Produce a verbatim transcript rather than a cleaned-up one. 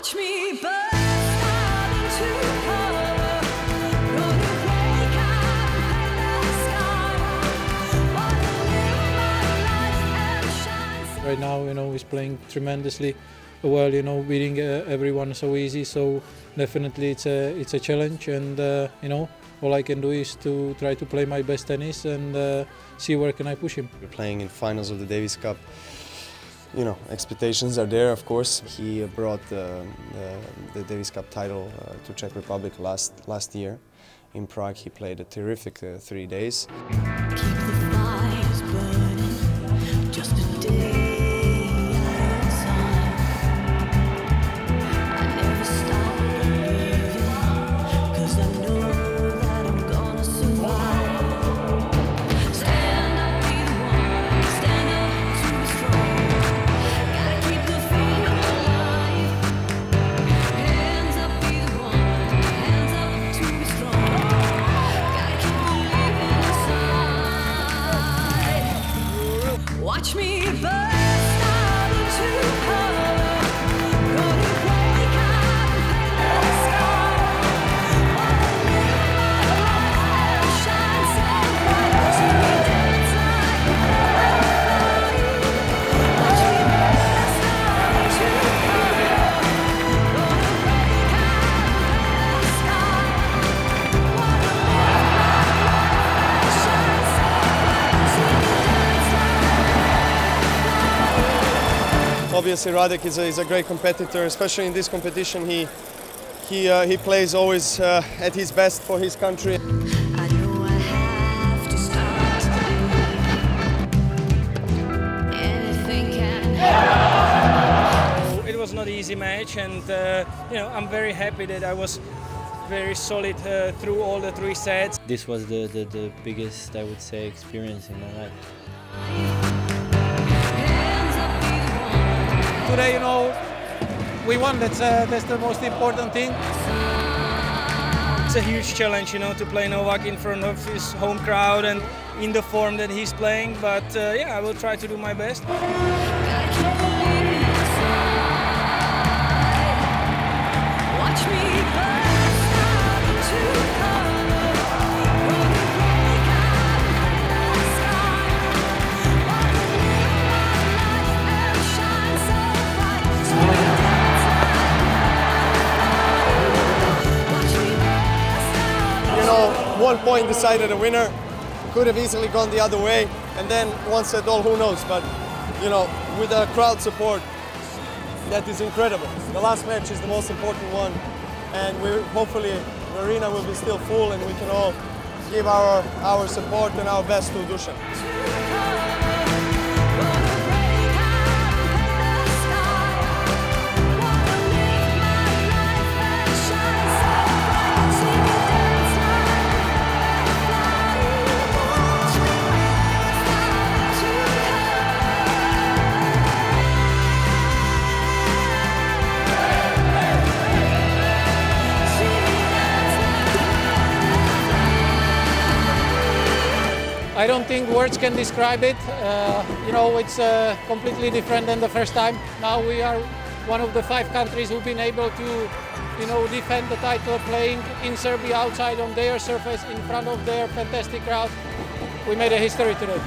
Watch me burn. Right now, you know, he's playing tremendously well. You know, beating uh, everyone so easy. So definitely, it's a it's a challenge, and uh, you know, all I can do is to try to play my best tennis and uh, see where can I push him. We're playing in finals of the Davis Cup. You know, expectations are there, of course. He brought uh, the, the Davis Cup title uh, to Czech Republic last last year. In Prague, he played a terrific uh, three days. Watch me burst out into color. Gonna wake up in the sky. Wanna live my life and shine so bright. Watch me dance like nobody. Watch me burst out into color. Gonna wake up in the sky. Wanna live my life and shine so bright. Obviously, Radek is a, is a great competitor, especially in this competition. He he uh, he plays always uh, at his best for his country. I know I have to start to anything can happen. It was not an easy match, and uh, you know, I'm very happy that I was very solid uh, through all the three sets. This was the, the the biggest, I would say, experience in my life. Today, you know, we won. That's uh, that's the most important thing. It's a huge challenge, you know, to play Novak in front of his home crowd and in the form that he's playing. But uh, yeah, I will try to do my best. One point decided a winner, could have easily gone the other way, and then one set all, who knows, but you know, with a crowd support, that is incredible. The last match is the most important one, and we hopefully the arena will be still full and we can all give our, our support and our best to Dušan. I don't think words can describe it. Uh, you know, it's uh, completely different than the first time. Now we are one of the five countries who've been able to, you know, defend the title, playing in Serbia outside on their surface in front of their fantastic crowd. We made a history today.